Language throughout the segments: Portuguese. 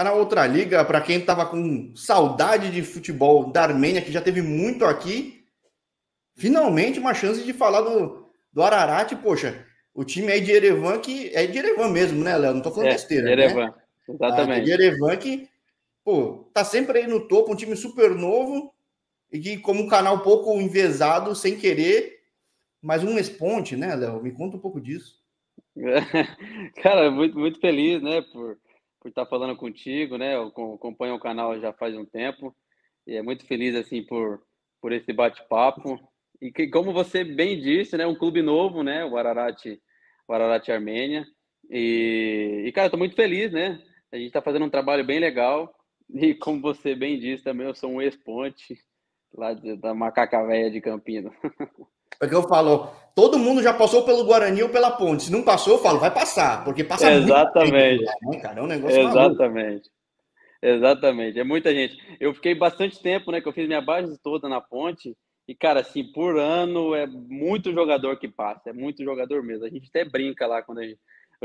Tá na outra liga, para quem tava com saudade de futebol da Armênia, que já teve muito aqui, finalmente uma chance de falar do Ararat. Poxa, o time aí de Erevan, que é de Erevan mesmo, né, Léo? Não tô falando besteira, Erevan, né? Exatamente. De Erevan, que, pô, tá sempre aí no topo, um time super novo, e que, como um canal pouco envezado, sem querer, mas um responde, né, Léo? Me conta um pouco disso. Cara, muito, muito feliz, né, por estar falando contigo, né? Eu acompanho o canal já faz um tempo e é muito feliz, assim, por esse bate-papo. E que, como você bem disse, né? Um clube novo, né? O Ararat Armênia. E cara, eu tô muito feliz, né? A gente tá fazendo um trabalho bem legal. E como você bem disse também, eu sou um ex-ponte lá da Macaca Velha de Campinas. É que eu falo, todo mundo já passou pelo Guarani ou pela Ponte. Se não passou, eu falo, vai passar, porque passa exatamente. Muito tempo, cara, é um negócio exatamente maluco. Exatamente, é muita gente. Eu fiquei bastante tempo, né, que eu fiz minha base toda na Ponte, e, cara, assim, por ano é muito jogador que passa, é muito jogador mesmo. A gente até brinca lá, eu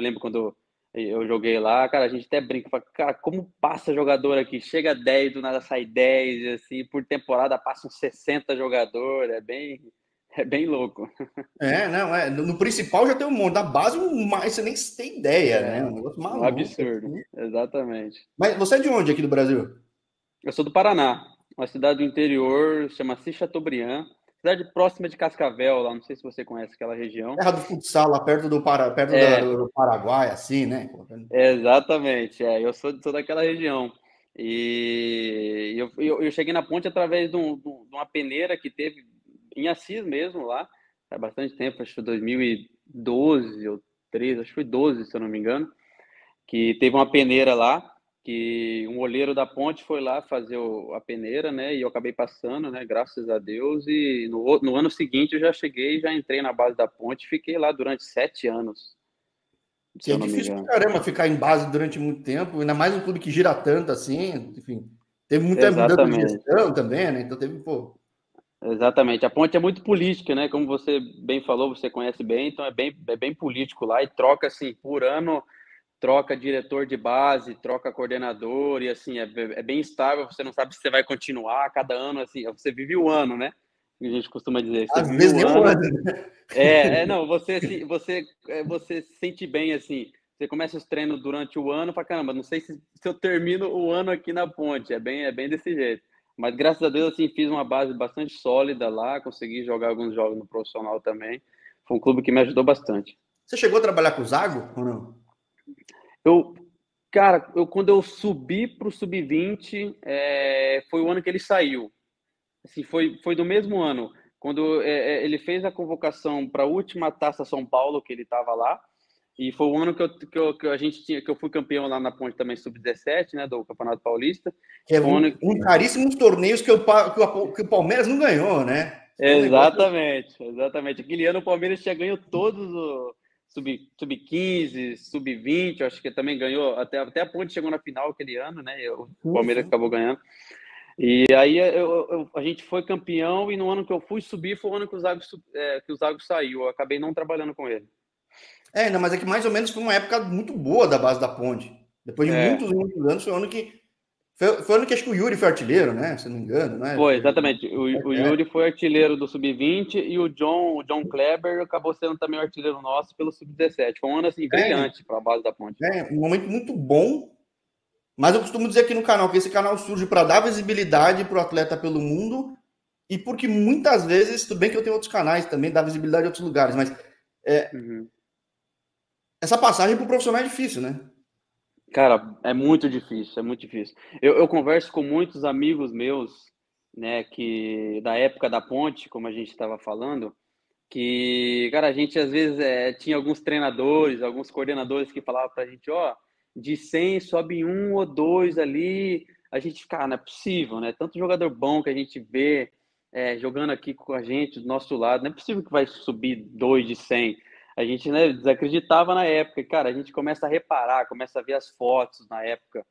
lembro quando eu joguei lá, cara, a gente até brinca, fala, cara, como passa jogador aqui? Chega 10, do nada sai 10, assim, por temporada passam 60 jogadores, é bem louco. É, não, no principal já tem um monte, da base você nem tem ideia, né? Um negócio maluco. Um absurdo, assim. Exatamente. Mas você é de onde aqui do Brasil? Eu sou do Paraná, uma cidade do interior, chama-se Tobrian, cidade próxima de Cascavel, lá, não sei se você conhece aquela região. Terra do futsal, lá perto do Paraguai, assim, né? Exatamente, eu sou daquela região. E eu cheguei na Ponte através de uma peneira que teve em Assis mesmo, lá, há bastante tempo, acho que 2012 ou 13, acho que foi 12, se eu não me engano, que teve uma peneira lá, que um olheiro da Ponte foi lá fazer a peneira, né, e eu acabei passando, né, graças a Deus, e no ano seguinte eu já cheguei, já entrei na base da Ponte, fiquei lá durante 7 anos. Que é difícil pra caramba ficar em base durante muito tempo, ainda mais um clube que gira tanto assim, enfim, teve muita mudança de gestão também, né, então teve, pô... Exatamente, a Ponte é muito política, né, como você bem falou, você conhece bem, então é bem político lá, e troca assim, por ano, troca diretor de base, troca coordenador, e assim, é bem estável, você não sabe se você vai continuar cada ano, assim, você vive o ano, né, a gente costuma dizer. Às vezes nem pode. Não, você se sente bem, assim, você começa os treinos durante o ano, fala, caramba, não sei se eu termino o ano aqui na Ponte, é bem desse jeito. Mas graças a Deus, assim, fiz uma base bastante sólida lá, consegui jogar alguns jogos no profissional também. Foi um clube que me ajudou bastante. Você chegou a trabalhar com o Zago ou não? Cara, quando eu subi para o Sub-20, foi o ano que ele saiu. Assim, foi do mesmo ano. Quando ele fez a convocação para a última Taça São Paulo, que ele estava lá, e foi o ano que eu fui campeão lá na Ponte também, Sub-17, né, do Campeonato Paulista. É um raríssimos torneios que o Palmeiras não ganhou, né? Exatamente. Aquele ano o Palmeiras tinha ganho todos os Sub-15, Sub-20, acho que também ganhou, até a Ponte chegou na final aquele ano, né, o Palmeiras acabou ganhando. E aí a gente foi campeão, e no ano que eu fui subir foi o ano que o Zago saiu, eu acabei não trabalhando com ele. Não, mas é que mais ou menos foi uma época muito boa da base da Ponte. Depois de muitos anos, foi o ano que... Foi o ano que acho que o Yuri foi artilheiro, né? Se não me engano, né? Foi, exatamente. O Yuri foi artilheiro do Sub-20 e o John Kleber acabou sendo também o artilheiro nosso pelo Sub-17. Foi um ano, assim, brilhante para a base da Ponte. Um momento muito bom. Mas eu costumo dizer aqui no canal que esse canal surge para dar visibilidade para o atleta pelo mundo e porque muitas vezes... Tudo bem que eu tenho outros canais também, dá visibilidade em outros lugares, mas... Essa passagem para o profissional é difícil, né? Cara, é muito difícil. Eu converso com muitos amigos meus, né, que da época da Ponte, como a gente estava falando, que, cara, a gente às vezes tinha alguns treinadores, alguns coordenadores que falavam pra gente, de 100 sobe um ou dois ali, a gente fica, não é possível, né? Tanto jogador bom que a gente vê jogando aqui com a gente, do nosso lado, não é possível que vai subir 2 de 100. A gente, né, desacreditava na época. Cara, a gente começa a reparar, começa a ver as fotos na época,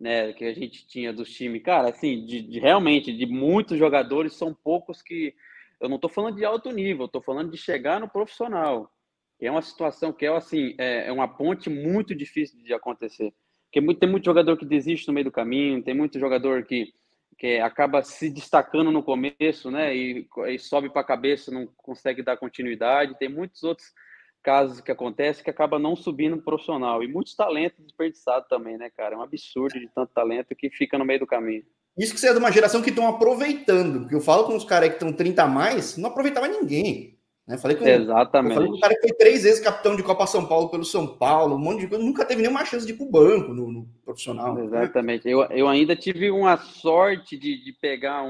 né, que a gente tinha dos times. Cara, assim, realmente, de muitos jogadores, são poucos que... Eu não estou falando de alto nível, estou falando de chegar no profissional. É uma situação que é uma ponte muito difícil de acontecer. Porque tem muito jogador que desiste no meio do caminho, tem muito jogador que acaba se destacando no começo, né? E sobe para a cabeça, não consegue dar continuidade. Tem muitos outros casos que acontecem que acaba não subindo no profissional. E muitos talentos desperdiçados também, né, cara? É um absurdo de tanto talento que fica no meio do caminho. Isso que você é de uma geração que estão aproveitando. Porque eu falo com os caras que estão 30 a mais, não aproveitava ninguém. Né? Exatamente. Eu falei com um cara que foi 3 vezes capitão de Copa São Paulo pelo São Paulo, um monte de coisa, nunca teve nenhuma chance de ir pro banco no profissional. Exatamente. Né? Eu ainda tive uma sorte de pegar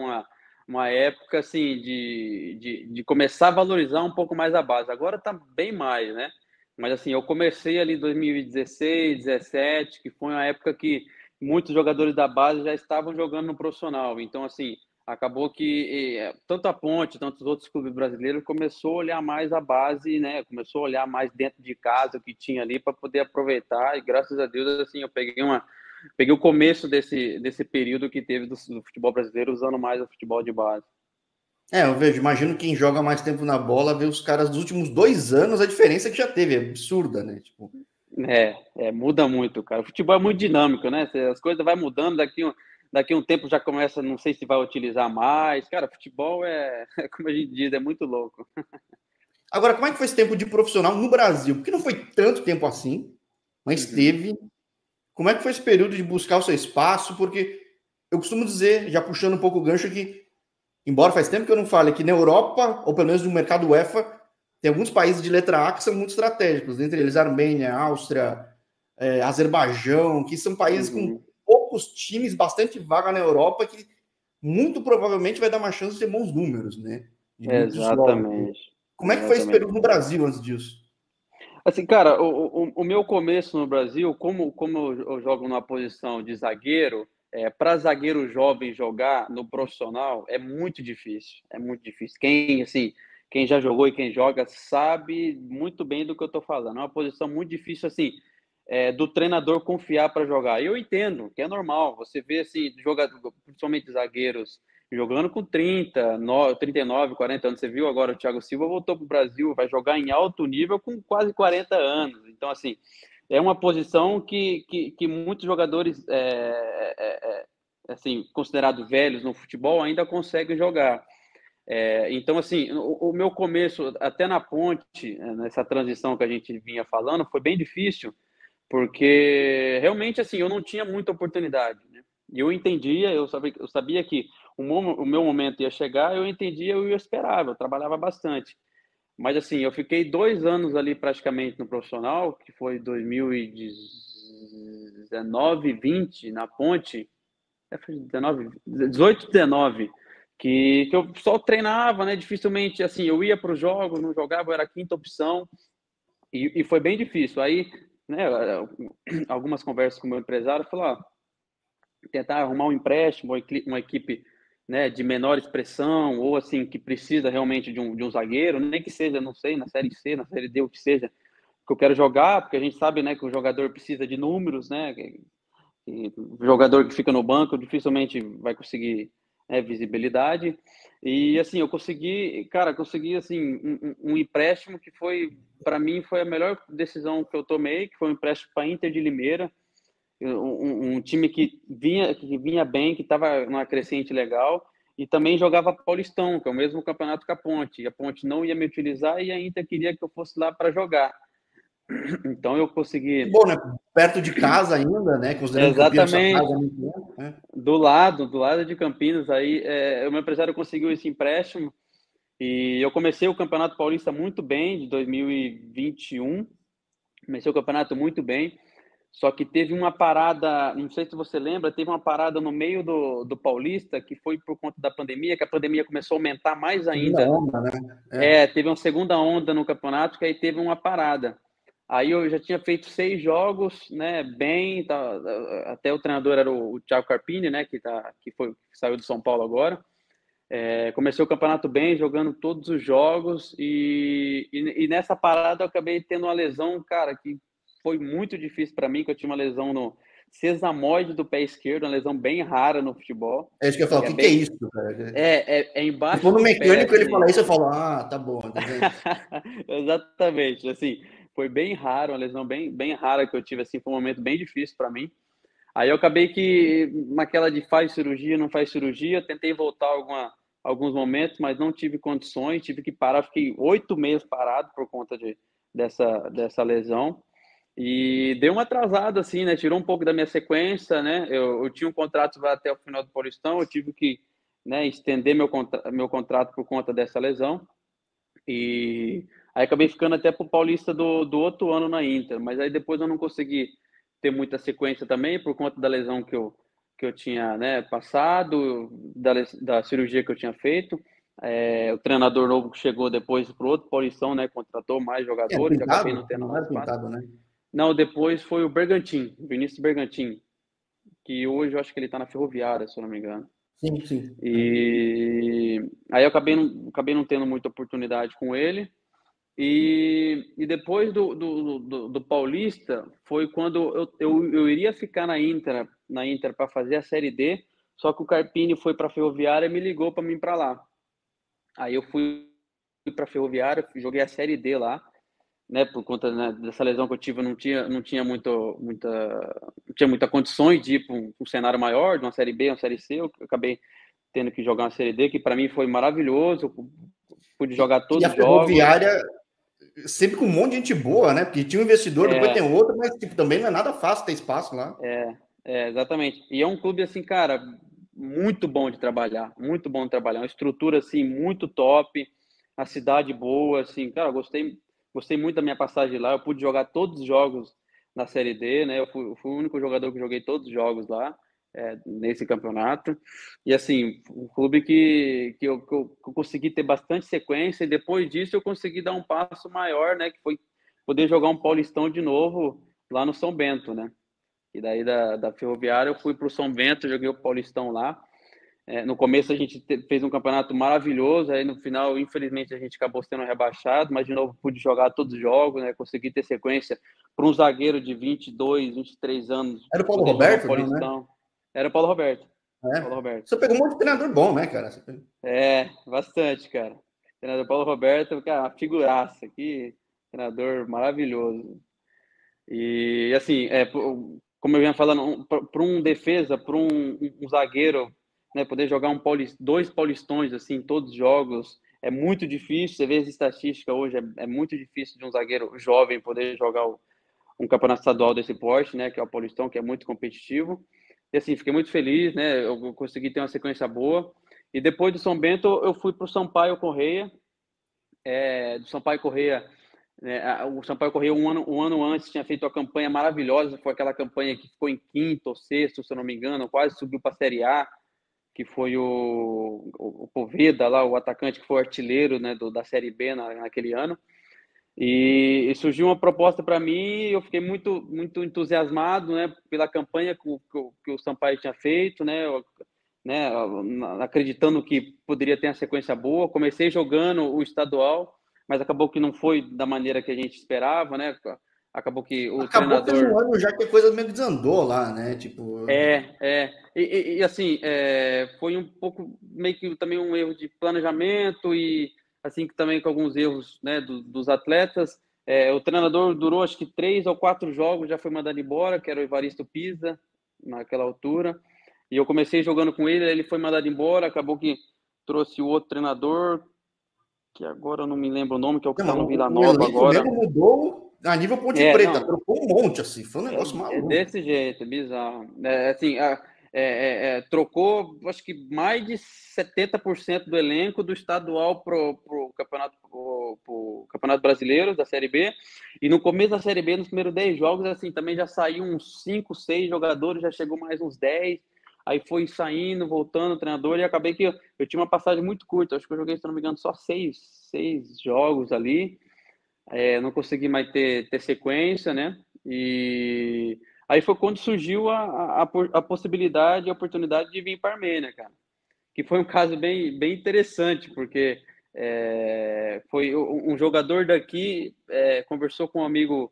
uma época assim de começar a valorizar um pouco mais a base. Agora tá bem mais, né? Mas assim, eu comecei ali em 2016, 2017, que foi uma época que muitos jogadores da base já estavam jogando no profissional. Então, assim, acabou que tanto a Ponte, tantos outros clubes brasileiros começou a olhar mais a base, né? Começou a olhar mais dentro de casa o que tinha ali para poder aproveitar. E graças a Deus, assim, eu peguei o começo desse período que teve do futebol brasileiro usando mais o futebol de base. Eu vejo, imagino quem joga mais tempo na bola, vê os caras dos últimos 2 anos, a diferença que já teve, é absurda, né? Tipo... muda muito, cara. O futebol é muito dinâmico, né? As coisas vai mudando, daqui um tempo já começa, não sei se vai utilizar mais. Cara, futebol como a gente diz, é muito louco. Agora, como é que foi esse tempo de profissional no Brasil? Porque não foi tanto tempo assim, mas teve. Como é que foi esse período de buscar o seu espaço? Porque eu costumo dizer, já puxando um pouco o gancho, que, embora faz tempo que eu não fale, que na Europa, ou pelo menos no mercado UEFA, tem alguns países de letra A que são muito estratégicos, dentre eles Armênia, Áustria, Azerbaijão, que são países com poucos times, bastante vaga na Europa, que muito provavelmente vai dar uma chance de ter bons números, né? Exatamente. Como é que foi esse período no Brasil antes disso? Assim, cara, o meu começo no Brasil, como eu jogo numa posição de zagueiro, para zagueiro jovem jogar no profissional é muito difícil. É muito difícil. Quem já jogou e quem joga sabe muito bem do que eu estou falando. É uma posição muito difícil, assim, do treinador confiar para jogar. Eu entendo que é normal. Você vê, assim, jogador, principalmente zagueiros, jogando com 30, 39, 40 anos. Você viu agora o Thiago Silva voltou para o Brasil, vai jogar em alto nível com quase 40 anos. Então, assim, é uma posição que muitos jogadores, assim, considerados velhos no futebol, ainda conseguem jogar. Então, assim, o meu começo, até na Ponte, nessa transição que a gente vinha falando, foi bem difícil, porque realmente, assim, eu não tinha muita oportunidade, né? E eu entendia, eu sabia que o meu momento ia chegar, eu entendia, eu esperava, eu trabalhava bastante. Mas, assim, eu fiquei 2 anos ali praticamente no profissional, que foi 2019, 20, na Ponte, 18, 19, que eu só treinava, né? Dificilmente, assim, eu ia para os jogos, não jogava, eu era a quinta opção, e foi bem difícil. Aí, né, algumas conversas com o meu empresário, falaram, tentar arrumar um empréstimo, uma equipe, né, de menor expressão, ou assim, que precisa realmente de um zagueiro, nem que seja, não sei, na Série C, na Série D, o que seja, que eu quero jogar, porque a gente sabe, né, que o jogador precisa de números, né, que o jogador que fica no banco dificilmente vai conseguir, né, visibilidade. E assim, eu consegui assim, um empréstimo que foi, para mim, foi a melhor decisão que eu tomei, que foi um empréstimo para Inter de Limeira, um time que vinha bem, que estava numa crescente legal, e também jogava Paulistão, que é o mesmo campeonato que a Ponte. E a Ponte não ia me utilizar e a Inter queria que eu fosse lá para jogar. Então eu consegui... Bom, né? Perto de casa ainda, né? Exatamente. Casa, né? Do lado de Campinas, aí o meu empresário conseguiu esse empréstimo e eu comecei o Campeonato Paulista muito bem, de 2021. Comecei o campeonato muito bem. Só que teve uma parada, não sei se você lembra, teve uma parada no meio do Paulista, que foi por conta da pandemia, que a pandemia começou a aumentar mais ainda. Onda, né? Teve uma segunda onda no campeonato, que aí teve uma parada. Aí eu já tinha feito 6 jogos, né, bem, até o treinador era o Thiago Carpini, né, que saiu do São Paulo agora. Comecei o campeonato bem, jogando todos os jogos, e nessa parada eu acabei tendo uma lesão, cara, que foi muito difícil para mim, que eu tinha uma lesão no sesamoide do pé esquerdo, uma lesão bem rara no futebol. É isso que eu falo, o que é isso, cara? Embaixo do pé. Quando o mecânico ele fala isso, eu falo, tá bom. Tá bem. Exatamente, assim, foi bem raro, uma lesão bem, bem rara que eu tive, assim, foi um momento bem difícil para mim. Aí eu acabei que, naquela de faz cirurgia, não faz cirurgia, tentei voltar alguns momentos, mas não tive condições, tive que parar, fiquei 8 meses parado por conta dessa lesão. E deu uma atrasada, assim, né? Tirou um pouco da minha sequência, né? Eu tinha um contrato até o final do Paulistão, eu tive que, né, estender meu contrato por conta dessa lesão. E aí acabei ficando até pro Paulista do outro ano na Inter, mas aí depois eu não consegui ter muita sequência também por conta da lesão que eu tinha, né, passado, da cirurgia que eu tinha feito. O treinador novo que chegou depois pro outro Paulistão, né, contratou mais jogadores. Pintado, acabei não tendo mais pintado, né? Não, depois foi o Bergantin, Vinícius Bergantin, que hoje eu acho que ele tá na Ferroviária, se eu não me engano. Sim, sim. E aí eu acabei não tendo muita oportunidade com ele. E depois do Paulista foi quando eu iria ficar na Inter para fazer a Série D, só que o Carpini foi para a Ferroviária e me ligou para mim ir para lá. Aí eu fui para a Ferroviária, joguei a Série D lá, né, por conta, né, dessa lesão que eu tive, eu não tinha muita condições de ir para um cenário maior, de uma Série B, uma Série C. Eu acabei tendo que jogar uma Série D, que para mim foi maravilhoso. Pude jogar todos os jogos. E a Ferroviária sempre com um monte de gente boa, né? Porque tinha um investidor, depois tem outro, mas tipo, também não é nada fácil ter espaço lá. Exatamente. E é um clube, assim, cara, muito bom de trabalhar. Muito bom de trabalhar. Uma estrutura, assim, muito top. A cidade boa, assim. Cara, eu gostei muito da minha passagem lá. Eu pude jogar todos os jogos na Série D, né? Eu fui o único jogador que joguei todos os jogos lá. Nesse campeonato. E assim, um clube que eu consegui ter bastante sequência, e depois disso eu consegui dar um passo maior, né, que foi poder jogar um Paulistão de novo lá no São Bento, né? E daí da Ferroviária eu fui para o São Bento, joguei o Paulistão lá. No começo a gente fez um campeonato maravilhoso, aí no final, infelizmente, a gente acabou sendo rebaixado, mas de novo pude jogar todos os jogos, né? Consegui ter sequência para um zagueiro de 22, 23 anos. Era o Paulo Roberto, né? Era o Paulo Roberto. Paulo Roberto. Você pegou um monte de treinador bom, né, cara? Bastante, cara. Treinador Paulo Roberto, cara, uma figuraça aqui. Treinador maravilhoso. E, assim, como eu vinha falando, para um defesa, para um zagueiro, né, poder jogar dois Paulistões, assim, em todos os jogos, é muito difícil. Você vê as estatísticas hoje, é muito difícil de um zagueiro jovem poder jogar um campeonato estadual desse porte, né, que é o Paulistão, que é muito competitivo. E assim, fiquei muito feliz, né? Eu consegui ter uma sequência boa. E depois do São Bento, eu fui para o Sampaio Correia. Do Sampaio Correia, né? O Sampaio Correia, um ano antes, tinha feito uma campanha maravilhosa. Foi aquela campanha que ficou em quinto ou sexto, se eu não me engano. Quase subiu para a Série A, que foi o Povida, lá, o atacante que foi artilheiro, né, da Série B naquele ano. E surgiu uma proposta para mim, eu fiquei muito, muito entusiasmado, né, pela campanha que o Sampaio tinha feito, né, acreditando que poderia ter uma sequência boa. Comecei jogando o estadual, mas acabou que não foi da maneira que a gente esperava, né, acabou que o treinador... Acabou já que a coisa meio desandou lá, né, tipo... E assim, foi um pouco, meio que também um erro de planejamento e... assim que também com alguns erros, né, dos atletas. O treinador durou acho que 3 ou 4 jogos, já foi mandado embora, que era o Evaristo Pisa, naquela altura. E eu comecei jogando com ele, ele foi mandado embora, acabou que trouxe o outro treinador, que agora eu não me lembro o nome, que é o que está no Vila Nova agora. O mesmo mudou a nível Ponte Preta, trocou um monte, assim, foi um negócio maluco. Desse jeito, bizarro. Trocou, acho que mais de 70% do elenco do estadual para o campeonato brasileiro da Série B. E no começo da Série B, nos primeiros 10 jogos, assim, também já saiu uns 5, 6 jogadores, já chegou mais uns 10. Aí foi saindo, voltando o treinador, e acabei que eu tinha uma passagem muito curta. Acho que eu joguei, se não me engano, só 6 jogos ali. Não consegui mais ter sequência, né? E... aí foi quando surgiu a possibilidade, a oportunidade de vir para a Armênia, cara. Que foi um caso bem, bem interessante, porque foi um jogador daqui, conversou com um amigo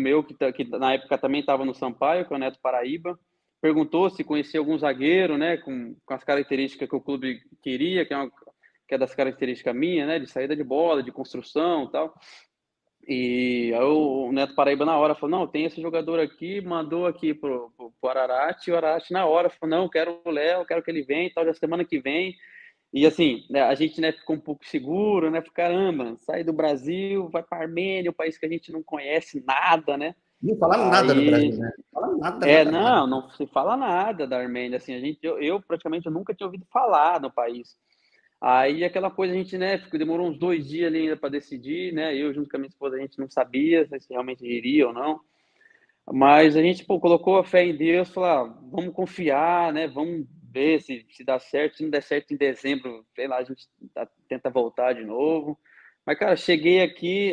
meu, que na época também estava no Sampaio, que é o Neto Paraíba, perguntou se conhecia algum zagueiro, né, com as características que o clube queria, que é das características minhas, né, de saída de bola, de construção e tal. E aí o Neto Paraíba na hora falou, não, tem esse jogador aqui, mandou aqui pro Ararat, e o Ararat na hora falou, não, eu quero o Léo, quero que ele venha e tal, já semana que vem. E assim, a gente, né, ficou um pouco seguro, né, caramba, sai do Brasil, vai para a Armênia, um país que a gente não conhece nada, né? Não falaram nada do Brasil, né? Falaram nada, não se fala nada da Armênia, assim, a gente, eu praticamente nunca tinha ouvido falar no país. Aí aquela coisa, a gente, né, demorou uns 2 dias ali ainda para decidir, né, eu junto com a minha esposa, a gente não sabia se realmente iria ou não, mas a gente, pô, colocou a fé em Deus, falou, ah, vamos confiar, né, vamos ver se dá certo, se não der certo em dezembro, sei lá, a gente tenta voltar de novo, mas, cara, cheguei aqui,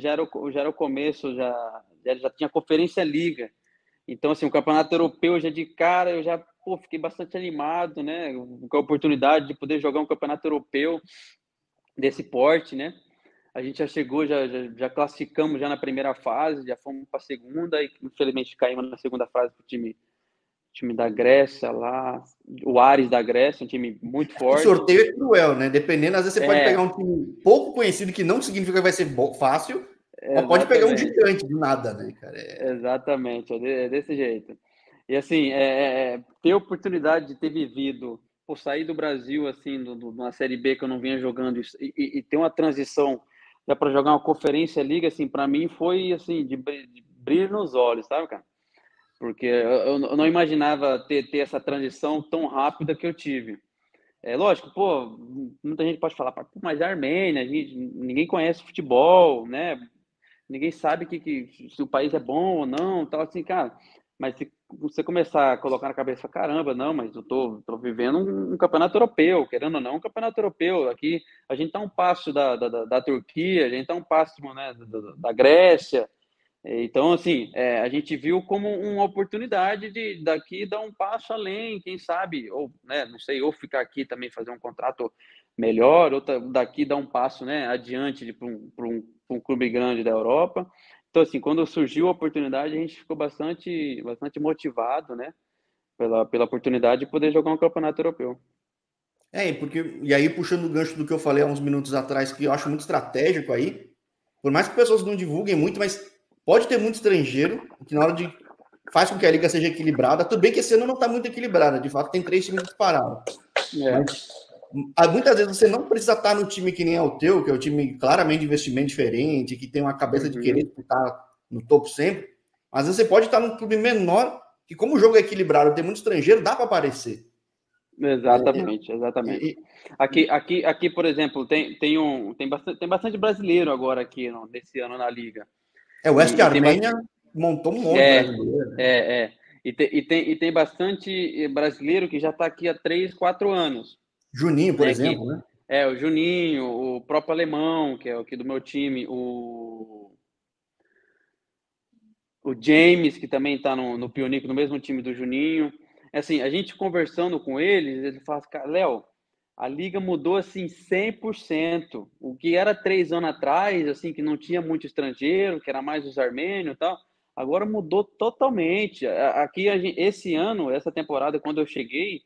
já era o começo, já tinha Conferência Liga, então, assim, o Campeonato Europeu já de cara, eu já, pô, fiquei bastante animado, né, com a oportunidade de poder jogar um Campeonato Europeu desse porte, né, a gente já chegou, já classificamos já na primeira fase, já fomos para a segunda, e infelizmente caímos na segunda fase para o time da Grécia lá, o Ares da Grécia, um time muito forte. O sorteio é cruel, né? Dependendo, às vezes você pode pegar um time pouco conhecido, que não significa que vai ser fácil, mas pode pegar um gigante do nada, né, cara? Exatamente, é desse jeito. E assim, ter a oportunidade de ter vivido, por sair do Brasil, assim, numa Série B que eu não vinha jogando, e ter uma transição para jogar uma Conferência Liga, assim, para mim foi, assim, de brilho nos olhos, sabe, cara? Porque eu não imaginava ter essa transição tão rápida que eu tive. É lógico, pô, muita gente pode falar, mas a Armênia, ninguém conhece futebol, né? Ninguém sabe se o país é bom ou não, tal, assim, cara. Mas se você começar a colocar na cabeça, caramba, não, mas eu tô vivendo um campeonato europeu, querendo ou não, um campeonato europeu. Aqui a gente tá um passo da Turquia, a gente tá um passo, né, da Grécia. Então, assim, a gente viu como uma oportunidade de daqui dar um passo além, quem sabe, ou, né, não sei, ou ficar aqui também, fazer um contrato melhor, ou daqui dar um passo, né, adiante para um clube grande da Europa. Então, assim, quando surgiu a oportunidade, a gente ficou bastante, bastante motivado, né, pela oportunidade de poder jogar um campeonato europeu. Porque, e aí, puxando o gancho do que eu falei há uns minutos atrás, que eu acho muito estratégico aí, por mais que pessoas não divulguem muito, mas pode ter muito estrangeiro, que na hora de faz com que a liga seja equilibrada. Tudo bem que esse ano não está muito equilibrada. De fato, tem 3 times disparados. Mas muitas vezes você não precisa estar no time que nem é o teu, que é um time claramente de investimento diferente, que tem uma cabeça de querer estar no topo sempre. Às vezes você pode estar num clube menor, que como o jogo é equilibrado, tem muito estrangeiro, dá para aparecer. Exatamente. Aqui, por exemplo, tem bastante brasileiro agora aqui nesse ano na liga. O Oeste Armênia montou um monte de brasileiro. E tem bastante brasileiro que já está aqui há 3, 4 anos. Juninho, por exemplo, né? O Juninho, o próprio alemão, que é aqui do meu time, o James, que também está no Pyunik, no mesmo time do Juninho. Assim, a gente conversando com eles, ele fala, Léo, a liga mudou, assim, 100%. O que era 3 anos atrás, assim, que não tinha muito estrangeiro, que era mais os armênios e tal, agora mudou totalmente. Aqui, esse ano, essa temporada, quando eu cheguei,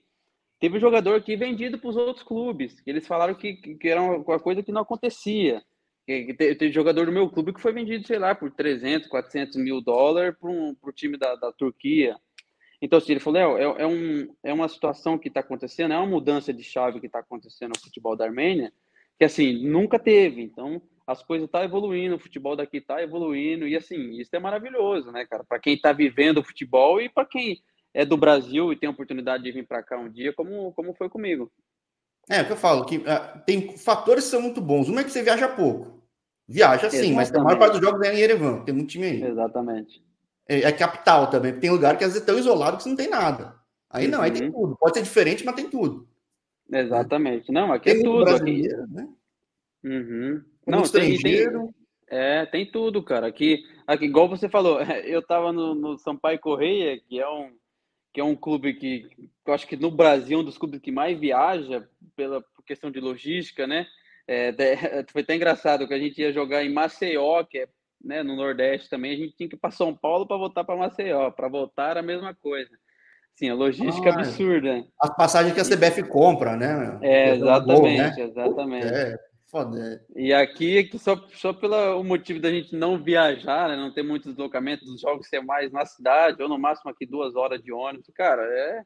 teve um jogador aqui vendido para os outros clubes. Eles falaram que era uma coisa que não acontecia. Teve jogador do meu clube que foi vendido, sei lá, por 300, 400 mil dólares para o time da Turquia. Então, assim, ele falou, Léo, é uma situação que está acontecendo, é uma mudança de chave que está acontecendo no futebol da Armênia, que, assim, nunca teve. Então, as coisas estão evoluindo, o futebol daqui está evoluindo, e, assim, isso é maravilhoso, né, cara? Para quem está vivendo o futebol e para quem é do Brasil e tem a oportunidade de vir para cá um dia, como foi comigo. O que eu falo, que tem fatores que são muito bons. Um é que você viaja pouco. Viaja, sim, mas a maior parte dos jogos é em Erevan, tem muito time aí. Exatamente. É capital também, tem lugar que às vezes é tão isolado que você não tem nada. Aí não, aí tem tudo. Pode ser diferente, mas tem tudo. Exatamente. Não, aqui tem é tudo. Aqui. Né? Não, tem tudo, cara. Aqui, igual você falou, eu tava no Sampaio Correia, que é um clube que eu acho que no Brasil é um dos clubes que mais viaja pela questão de logística, né? Foi até engraçado que a gente ia jogar em Maceió, que é, né, no Nordeste também, a gente tinha que ir para São Paulo para voltar para Maceió, para voltar era a mesma coisa. Assim, a logística absurda. As passagens que a CBF compra, né? Exatamente, gol, né? Exatamente. Foda. E aqui, só pelo motivo da gente não viajar, né? Não ter muito deslocamento dos jogos, ser mais na cidade, ou no máximo aqui 2 horas de ônibus, cara, é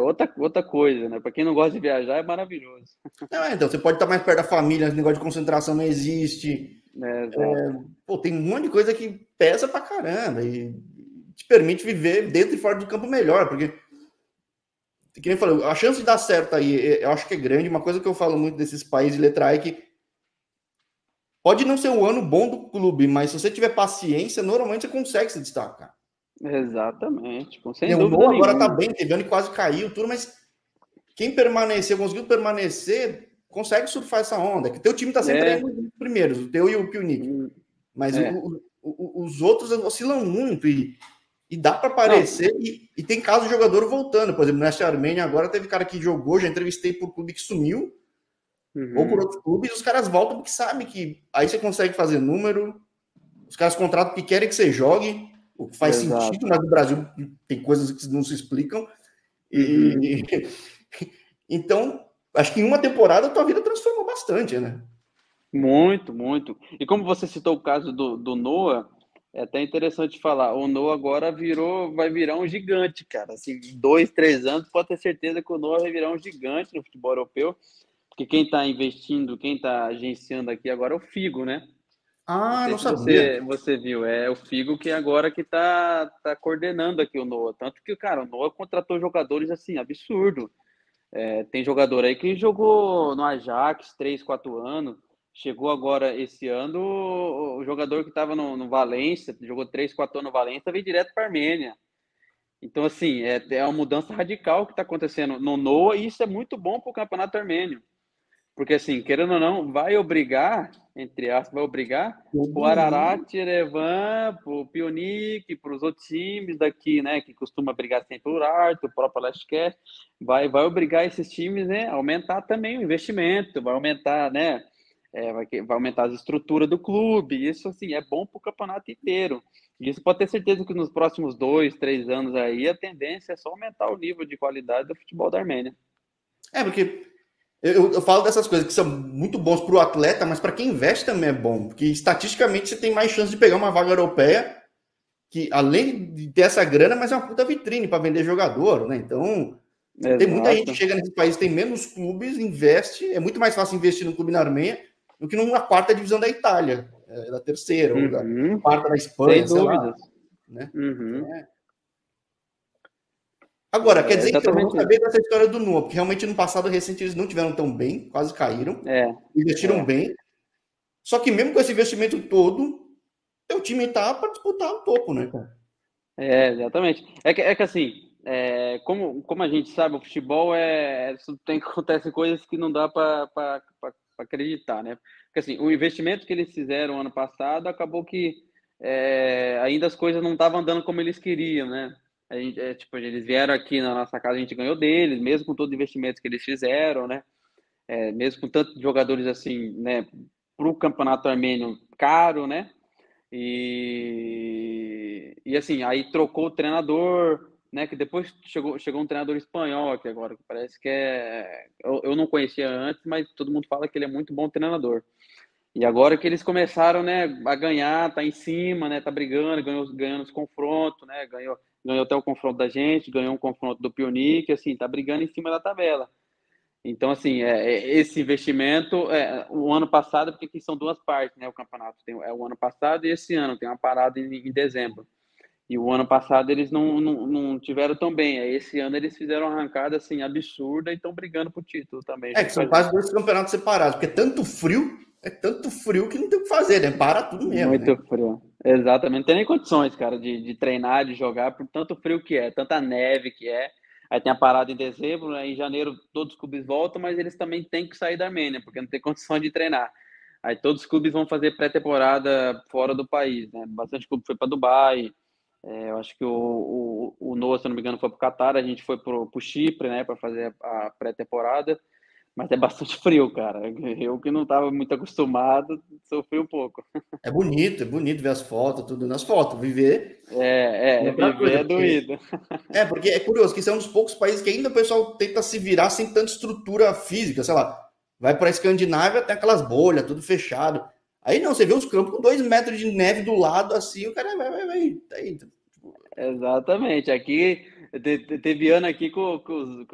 outra coisa, né? Pra quem não gosta de viajar, é maravilhoso. Então, você pode estar mais perto da família, esse negócio de concentração não existe. Pô, tem um monte de coisa que pesa pra caramba e te permite viver dentro e fora do campo melhor, porque... Que nem eu falei, a chance de dar certo aí, eu acho que é grande. Uma coisa que eu falo muito desses países de letra A é que pode não ser um ano bom do clube, mas se você tiver paciência, normalmente você consegue se destacar. Exatamente. O Noah agora tá bem, teve ano que quase caiu, tudo, mas quem permaneceu, conseguiu permanecer, consegue surfar essa onda. Que teu time tá sempre aí nos primeiros, o teu e o Pyunik. Mas os outros oscilam muito e dá para aparecer, e tem caso de jogador voltando. Por exemplo, nessa Armênia agora teve cara que jogou, já entrevistei por clube que sumiu, ou por outro clube, e os caras voltam porque sabem que aí você consegue fazer número, os caras contratam porque querem que você jogue, o que faz sentido, mas no Brasil tem coisas que não se explicam. Então, acho que em uma temporada a tua vida transformou bastante, né? Muito, muito. E como você citou o caso do Noah, é até interessante falar, o Noah agora vai virar um gigante, cara. Assim, 2, 3 anos, pode ter certeza que o Noah vai virar um gigante no futebol europeu, porque quem está investindo, quem está agenciando aqui agora é o Figo, né? Ah, não sabia. Você viu, é o Figo que agora que tá coordenando aqui o Noah. Tanto que, cara, o Noah contratou jogadores, assim, absurdo. Tem jogador aí que jogou no Ajax 3, 4 anos, chegou agora esse ano o jogador que estava no Valência, jogou 3, 4 anos no Valência, veio direto para a Armênia. Então, assim, é uma mudança radical que está acontecendo no Noah, e isso é muito bom para o campeonato armênio. Porque, assim, querendo ou não, vai obrigar, entre aspas, o Ararat, Erevan, o Pyunik, para os outros times daqui, né, que costuma brigar sempre o Urartu, o próprio Lashker, vai obrigar esses times, né, a aumentar também o investimento, vai aumentar, né, vai aumentar as estruturas do clube. Isso, assim, é bom para o campeonato inteiro. E isso pode ter certeza que nos próximos 2, 3 anos aí, a tendência é só aumentar o nível de qualidade do futebol da Armênia. Porque eu falo dessas coisas que são muito bons para o atleta, mas para quem investe também é bom, porque estatisticamente você tem mais chance de pegar uma vaga europeia, que além de ter essa grana, mas é uma puta vitrine para vender jogador, né? Então... Tem muita gente que chega nesse país, tem menos clubes, investe, é muito mais fácil investir no clube na Armênia do que numa 4ª divisão da Itália, da 3ª, ou da 4ª da Espanha, sei lá, né? Agora, quer dizer que eu não sabia dessa história do Noah, porque realmente no passado recente eles não tiveram tão bem, quase caíram, investiram bem, só que mesmo com esse investimento todo, o time tá para disputar o topo, né, cara? Exatamente. É que assim... Como a gente sabe, o futebol acontece coisas que não dá para acreditar, né? Porque, assim, o investimento que eles fizeram ano passado acabou que ainda as coisas não estavam andando como eles queriam, né? A gente, eles vieram aqui na nossa casa, a gente ganhou deles, mesmo com todo o investimento que eles fizeram, né? Mesmo com tantos jogadores, assim, né, para o campeonato armênio caro, né? E assim, aí trocou o treinador, né, que depois chegou um treinador espanhol aqui agora, que parece que eu não conhecia antes, mas todo mundo fala que ele é muito bom treinador. E agora que eles começaram, né, a ganhar, tá em cima, né, tá brigando, ganhando os confrontos, né, ganhou até o confronto da gente, ganhou um confronto do Pyunik, assim, tá brigando em cima da tabela. Então, assim, esse investimento, o ano passado, porque aqui são duas partes, né, o campeonato, o ano passado e esse ano, tem uma parada em dezembro. E o ano passado eles não tiveram tão bem. Esse ano eles fizeram uma arrancada, assim, absurda, e estão brigando pro título também. Que são quase 2 campeonatos separados, porque é tanto frio que não tem o que fazer, né? Para tudo mesmo. Muito frio. Exatamente. Não tem nem condições, cara, de treinar, de jogar, por tanto frio que é, tanta neve que é. Aí tem a parada em dezembro, né? Em janeiro todos os clubes voltam, mas eles também têm que sair da Armênia, porque não tem condição de treinar. Aí todos os clubes vão fazer pré-temporada fora do país, né? Bastante clube foi para Dubai. Eu acho que o Noah, se não me engano, foi para o Catar, a gente foi para o Chipre, né, para fazer a pré-temporada, mas é bastante frio, cara. Eu que não estava muito acostumado, sofri um pouco. É bonito ver as fotos, tudo nas fotos, viver. Viver é doído. Porque é curioso que isso é um dos poucos países que ainda o pessoal tenta se virar sem tanta estrutura física, sei lá. Vai para a Escandinávia, tem aquelas bolhas, tudo fechado. Aí não, você vê os campos com 2 metros de neve do lado, assim, o cara vai. Exatamente. Aqui, teve ano aqui que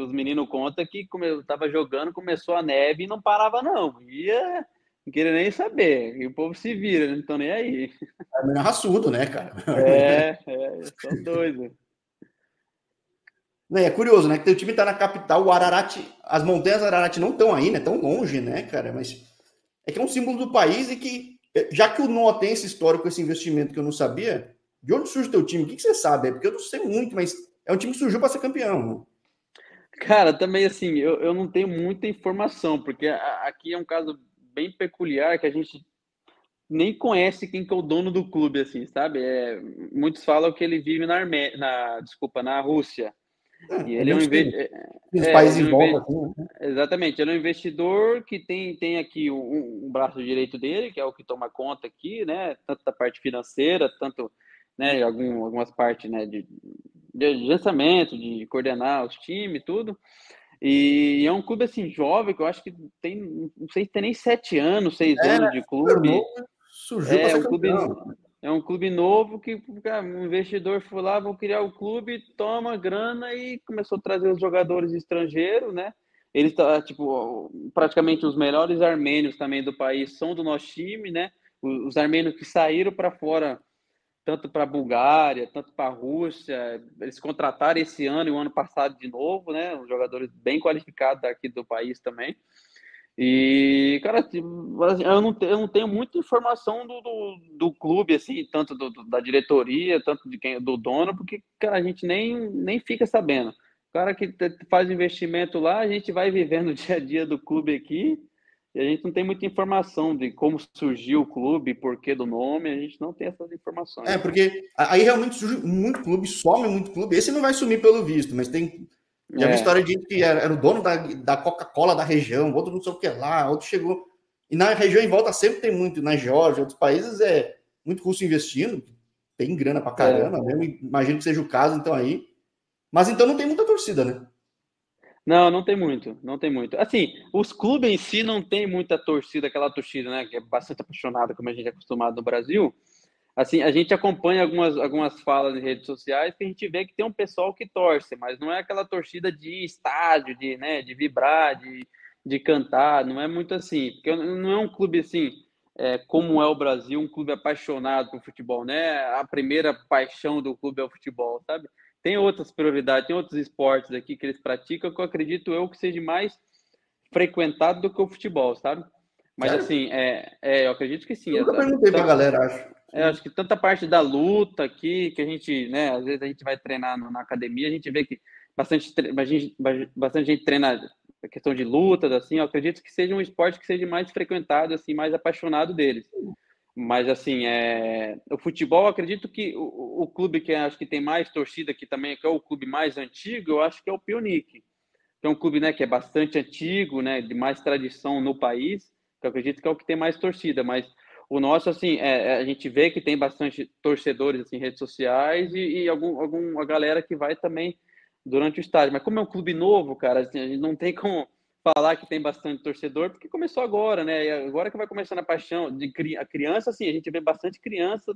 os meninos contam que estava jogando, começou a neve e não parava, não. Ia... Não queria nem saber. E o povo se vira, não estão nem aí. É meio raçudo, né, cara? São dois, né? É curioso, né? Que o time tá na capital, o Ararat... As montanhas Ararat não estão aí, né? Tão longe, né, cara? Mas é que é um símbolo do país e que... Já que o Noah tem esse histórico, esse investimento que eu não sabia, de onde surge o teu time? O que você sabe? É porque eu não sei muito, mas é um time que surgiu para ser campeão, né? Cara, também, assim, eu não tenho muita informação, porque aqui é um caso... bem peculiar, que a gente nem conhece quem que é o dono do clube, assim, sabe? É, muitos falam que ele vive na Rússia. E ele é um investidor. Exatamente, ele é um investidor que tem aqui um braço direito dele, que é o que toma conta aqui, né? Tanto da parte financeira, tanto, né, algumas partes, né, de lançamento, de coordenar os times, tudo. E é um clube, assim, jovem, que eu acho que tem, não sei se tem nem 7 anos, 6 anos de clube. É um clube novo que um investidor foi lá, vou criar o clube, toma grana e começou a trazer os jogadores estrangeiros, né? Eles, tipo, praticamente os melhores armênios também do país são do nosso time, né? Os armênios que saíram para fora, tanto para a Bulgária, tanto para a Rússia, eles contrataram esse ano e o ano passado de novo, né, uns jogadores bem qualificados aqui do país também. E, cara, eu não tenho muita informação do clube, assim, tanto da diretoria, tanto do dono, porque, cara, a gente nem fica sabendo. O cara que faz investimento lá, a gente vai vivendo o dia a dia do clube aqui, e a gente não tem muita informação de como surgiu o clube, porquê do nome, a gente não tem essas informações. É, porque aí realmente surge muito clube, some muito clube. Esse não vai sumir pelo visto, mas tem... Já vi história de que era o dono da Coca-Cola da região, outro não sei o que lá, outro chegou... E na região em volta sempre tem muito, na Geórgia, outros países, muito russo investindo, tem grana pra caramba, né? Imagino que seja o caso, então aí... Mas então não tem muita torcida, né? Não tem muito. Assim, os clubes em si não tem muita torcida, aquela torcida, né, que é bastante apaixonada, como a gente é acostumado no Brasil. Assim, a gente acompanha algumas falas em redes sociais que a gente vê que tem um pessoal que torce, mas não é aquela torcida de estádio, de, né, de vibrar, de cantar, não é muito assim. Porque não é um clube assim, como é o Brasil, um clube apaixonado por futebol, né? A primeira paixão do clube é o futebol, sabe? Tem outras prioridades, tem outros esportes aqui que eles praticam, que eu acredito que seja mais frequentado do que o futebol, sabe? Mas assim, eu acredito que sim. Eu nunca perguntei pra galera, acho. Acho que tanta parte da luta aqui, que a gente, né, às vezes a gente vai treinar na academia, a gente vê que bastante gente treina a questão de lutas, assim, eu acredito que seja um esporte que seja mais frequentado, assim, mais apaixonado deles. Mas, assim, o futebol, eu acredito que o clube que acho que tem mais torcida aqui também, que é o clube mais antigo, eu acho que é o Pyunik. Que é um clube, né, que é bastante antigo, né, de mais tradição no país, que eu acredito que é o que tem mais torcida. Mas o nosso, assim, a gente vê que tem bastante torcedores, assim, em redes sociais e alguma galera que vai também durante o estádio. Mas como é um clube novo, cara, assim, a gente não tem como... falar que tem bastante torcedor, porque começou agora, né? E agora que vai começando a paixão de criança, assim, a gente vê bastante criança,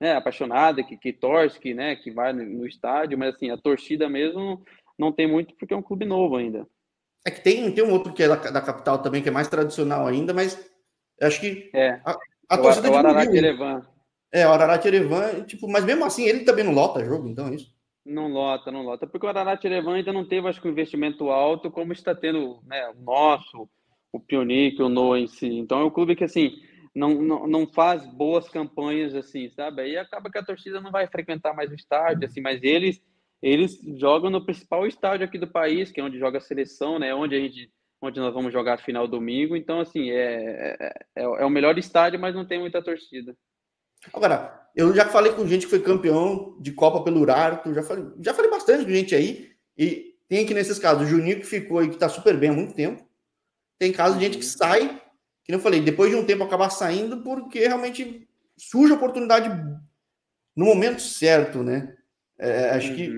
né, apaixonada, que torce, que, né, que vai no estádio, mas assim, a torcida mesmo não tem muito porque é um clube novo ainda. É que tem um outro que é da capital também, que é mais tradicional ainda, mas acho que a torcida o Ararat Erevan. O Ararat Erevan, tipo, mas mesmo assim ele também não lota jogo, então é isso. Não lota, porque o Ararat Erevan ainda não teve, acho que, um investimento alto como está tendo, né, o nosso, o Pyunik, o Noah em si. Então é um clube que, assim, não faz boas campanhas, assim, sabe? Aí acaba que a torcida não vai frequentar mais o estádio, assim, mas eles jogam no principal estádio aqui do país, que é onde joga a seleção, né, onde nós vamos jogar final domingo. Então, assim, é o melhor estádio, mas não tem muita torcida. Agora, eu já falei com gente que foi campeão de Copa pelo Urartu, já falei bastante com gente aí, e tem aqui nesses casos, o Juninho que ficou aí, que tá super bem há muito tempo, tem casos de gente que sai, que nem eu falei, depois de um tempo acaba saindo, porque realmente surge a oportunidade no momento certo, né? Acho que...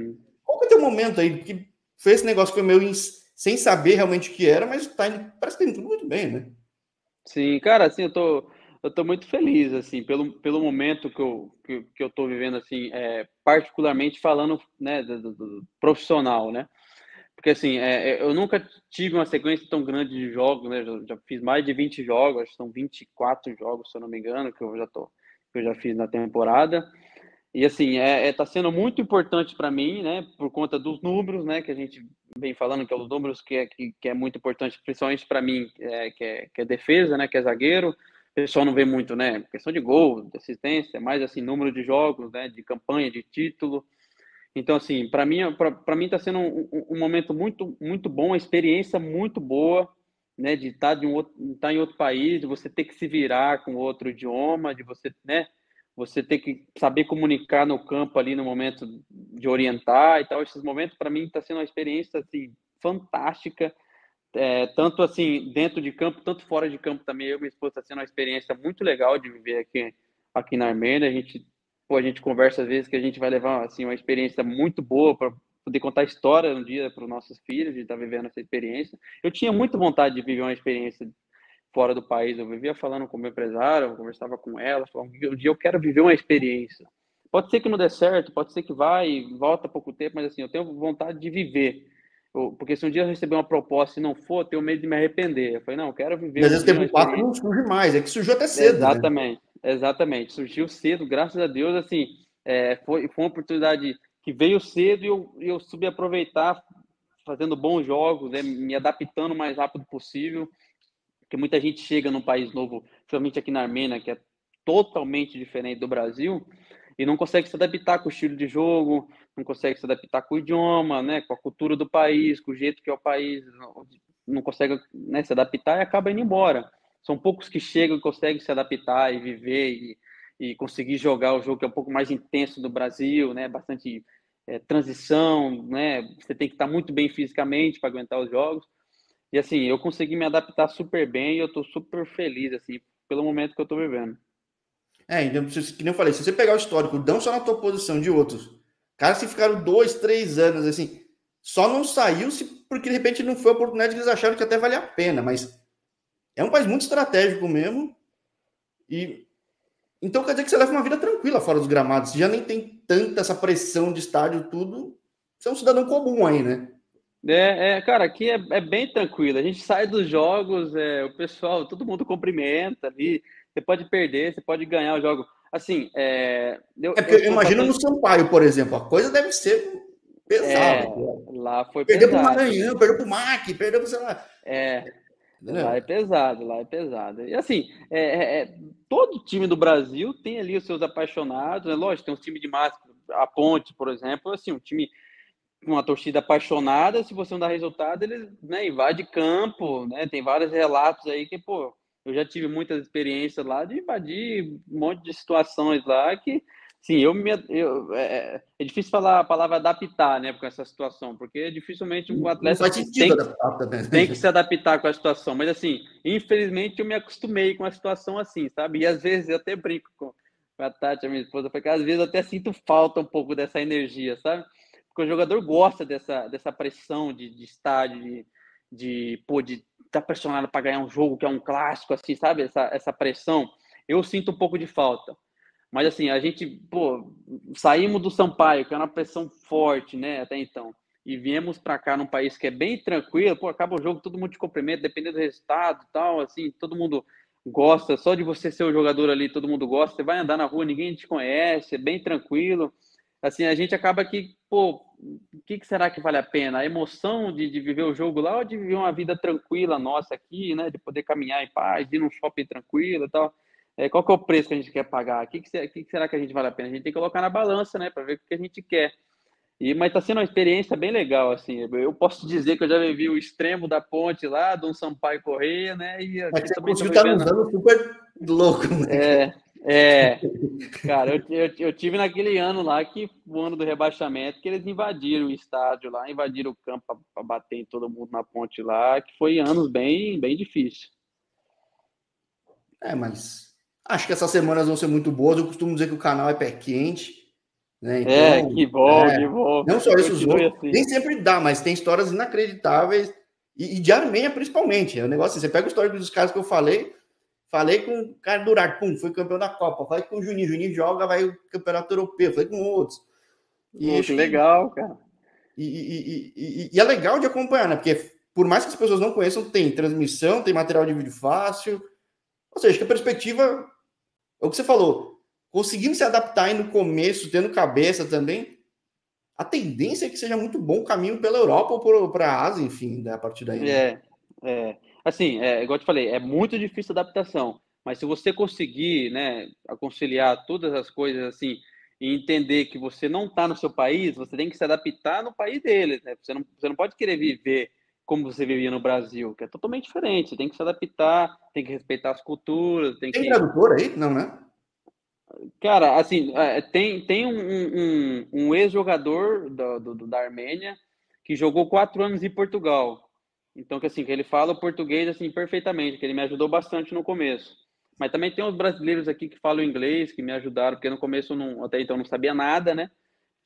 Qual que é o teu momento aí? Porque foi esse negócio que foi meio sem saber realmente o que era, mas tá indo, parece que tá indo tudo muito bem, né? Sim, cara, assim, eu tô muito feliz, assim, pelo momento que eu tô vivendo, assim, particularmente falando, né, do profissional, né? Porque, assim, eu nunca tive uma sequência tão grande de jogos, né? Já fiz mais de 20 jogos, acho que são 24 jogos, se eu não me engano, que eu já fiz na temporada. E, assim, tá sendo muito importante para mim, né? Por conta dos números, né? Que a gente vem falando, que é os números que é muito importante, principalmente para mim, que é defesa, né? Que é zagueiro. O pessoal não vê muito, né? Questão de gol, de assistência, mais, assim, número de jogos, né? De campanha, de título. Então, assim, para mim está sendo um momento muito, muito bom, uma experiência muito boa, né, de estar em outro país, de você ter que se virar com outro idioma, de você, né, você ter que saber comunicar no campo ali no momento de orientar e tal. Esses momentos, para mim, está sendo uma experiência, assim, fantástica, tanto, assim, dentro de campo, tanto fora de campo também. Eu e minha esposa, está sendo uma experiência muito legal de viver aqui na Armênia. A gente conversa às vezes que a gente vai levar, assim, uma experiência muito boa para poder contar história um dia para os nossos filhos, de estar vivendo essa experiência. Eu tinha muita vontade de viver uma experiência fora do país. Eu vivia falando com o meu empresário, eu conversava com ela, falava, um dia eu quero viver uma experiência. Pode ser que não dê certo, pode ser que vai e volta pouco tempo, mas, assim, eu tenho vontade de viver. Porque se um dia eu receber uma proposta e não for, eu tenho medo de me arrepender. Eu falei, não, eu quero viver... Mas às vezes tempo 4 não surge mais, é que surgiu até cedo. Exatamente, né? Exatamente. Surgiu cedo, graças a Deus, assim, foi uma oportunidade que veio cedo e eu soube aproveitar, fazendo bons jogos, né, me adaptando o mais rápido possível, porque muita gente chega num país novo, principalmente aqui na Armênia, que é totalmente diferente do Brasil, e não consegue se adaptar com o estilo de jogo, não consegue se adaptar com o idioma, né, com a cultura do país, com o jeito que é o país, não consegue, né, se adaptar e acaba indo embora. São poucos que chegam e conseguem se adaptar e viver e conseguir jogar o jogo que é um pouco mais intenso do Brasil, né, bastante transição, né, você tem que estar muito bem fisicamente para aguentar os jogos. E, assim, eu consegui me adaptar super bem e eu estou super feliz, assim, pelo momento que eu estou vivendo. Então, que nem eu falei, se você pegar o histórico, não só na tua posição, de outros, cara, se ficaram 2, 3 anos, assim, só não saiu porque, de repente, não foi a oportunidade que eles acharam que até valia a pena, mas é um país muito estratégico mesmo, e então quer dizer que você leva uma vida tranquila fora dos gramados, você já nem tem tanta essa pressão de estádio, tudo, você é um cidadão comum aí, né? Cara, aqui é bem tranquilo, a gente sai dos jogos, o pessoal, todo mundo cumprimenta ali. Você pode perder, você pode ganhar o jogo. Assim, eu imagino bastante... no Sampaio, por exemplo, a coisa deve ser pesada. Lá foi perdeu pesado. Perdeu pro Maranhão, perdeu pro MAC, perdeu pro, sei lá. Lá é pesado, lá é pesado. E, assim, todo time do Brasil tem ali os seus apaixonados, né? Lógico, tem um time de massa, a Ponte, por exemplo, assim, um time com uma torcida apaixonada, se você não dá resultado, eles, né, invadem campo, né? Tem vários relatos aí que, pô, eu já tive muitas experiências lá de invadir um monte de situações lá que, assim, é difícil falar a palavra adaptar, né, com essa situação, porque dificilmente um atleta tem que se adaptar com a situação. Mas, assim, infelizmente eu me acostumei com a situação assim, sabe? E às vezes eu até brinco com a Tati, a minha esposa, porque às vezes eu até sinto falta um pouco dessa energia, sabe? Porque o jogador gosta dessa pressão de estádio, de estar pressionado para ganhar um jogo que é um clássico, assim, sabe? Essa pressão, eu sinto um pouco de falta. Mas, assim, a gente, pô, saímos do Sampaio, que era uma pressão forte, né, até então, e viemos para cá num país que é bem tranquilo, pô, acaba o jogo, todo mundo te cumprimenta, dependendo do resultado e tal, assim, todo mundo gosta, só de você ser o jogador ali, todo mundo gosta, você vai andar na rua, ninguém te conhece, é bem tranquilo. Assim, a gente acaba que, pô, o que será que vale a pena? A emoção de viver o jogo lá ou de viver uma vida tranquila nossa aqui, né? De poder caminhar em paz, de ir num shopping tranquilo e tal. Qual que é o preço que a gente quer pagar? O que será que a gente vale a pena? A gente tem que colocar na balança, né? Para ver o que a gente quer. Mas tá sendo uma experiência bem legal, assim. Eu posso dizer que eu já vivi o extremo da Ponte lá, do Sampaio Correia, né? E aqui mas também você tá usando super louco, né? Cara, eu tive naquele ano lá, que o ano do rebaixamento, que eles invadiram o estádio lá, invadiram o campo para bater em todo mundo na Ponte lá, que foi anos bem, bem difícil. Mas acho que essas semanas vão ser muito boas. Eu costumo dizer que o canal é pé quente. Né? Então, que bom, que bom. Não só isso, os outros, assim. Nem sempre dá, mas tem histórias inacreditáveis. E de Armênia, principalmente. É um negócio assim, você pega o histórico dos caras que eu falei com o cara do Urartu, foi campeão da Copa. Falei com o Juninho joga, vai o campeonato europeu. Falei com outros. E que legal, cara. E é legal de acompanhar, né? Porque por mais que as pessoas não conheçam, tem transmissão, tem material de vídeo fácil. Ou seja, que a perspectiva... É o que você falou. Conseguindo se adaptar aí no começo, tendo cabeça também, a tendência é que seja muito bom o caminho pela Europa ou para a Ásia, enfim, a partir daí. Né? Assim, igual eu te falei, é muito difícil a adaptação, mas se você conseguir, né, conciliar todas as coisas assim e entender que você não está no seu país, você tem que se adaptar no país deles, né? Você não pode querer viver como você vivia no Brasil, que é totalmente diferente. Você tem que se adaptar, tem que respeitar as culturas. Tem tradutor aí? Não, né? Cara, assim, tem um ex-jogador da Armênia que jogou 4 anos em Portugal. Então, que assim, que ele fala o português assim, perfeitamente, que ele me ajudou bastante no começo. Mas também tem uns brasileiros aqui que falam inglês, que me ajudaram, porque no começo, até então, não sabia nada, né?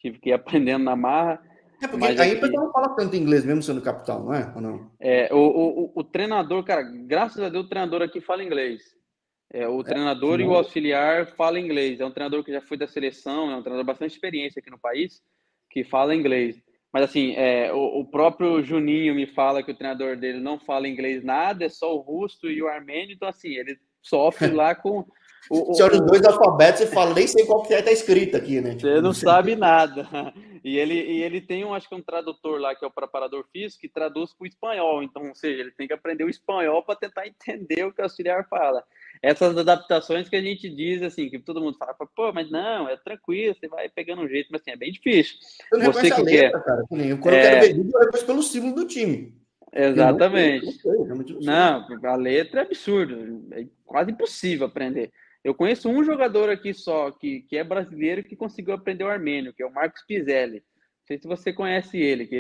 Tive que ir aprendendo na marra. É porque mas aí o pessoal não fala tanto inglês, mesmo sendo capital, não é? Ou não? O treinador, cara, graças a Deus, o treinador aqui fala inglês. O treinador e o auxiliar falam inglês. É um treinador que já foi da seleção, é um treinador bastante experiência aqui no país, que fala inglês. Mas assim, o próprio Juninho me fala que o treinador dele não fala inglês nada, é só o russo e o armênio. Então assim, ele sofre lá com... Você olha os dois alfabetos e fala, nem sei qual que é, tá escrito aqui, né? Tipo, você não sabe nada. E ele tem, acho que um tradutor lá, que é o preparador físico, que traduz para o espanhol. Então, ou seja, ele tem que aprender o espanhol para tentar entender o que o auxiliar fala. Essas adaptações que a gente diz, assim, que todo mundo fala, pô, mas não, é tranquilo, você vai pegando um jeito, mas assim, é bem difícil. Eu não reconheço a letra, cara. Quando eu quero ver vídeo, eu reconheço pelo símbolo do time. Exatamente. Não, a letra é absurdo, é quase impossível aprender. Eu conheço um jogador aqui só, que é brasileiro, que conseguiu aprender o armênio, que é o Marcos Pizelli. Não sei se você conhece ele, que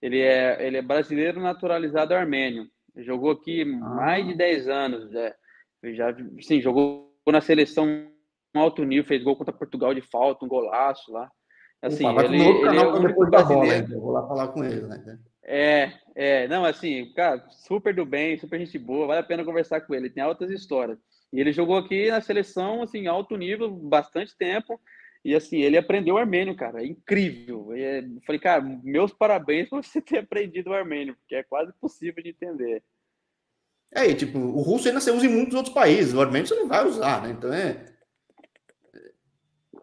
ele é brasileiro naturalizado armênio. Jogou aqui mais de 10 anos. Sim, jogou na seleção no alto nível, fez gol contra Portugal de falta, um golaço lá. Assim, ele é o único brasileiro. Bola, eu vou lá falar com ele, né? Não, assim, cara, super do bem, super gente boa, vale a pena conversar com ele, ele tem altas histórias. E ele jogou aqui na seleção, assim, alto nível, bastante tempo, e assim, ele aprendeu o armênio, cara, é incrível. Eu falei, cara, meus parabéns por você ter aprendido o armênio, porque é quase impossível de entender. E tipo, o russo ainda se usa em muitos outros países, o armênio você não vai usar, né, então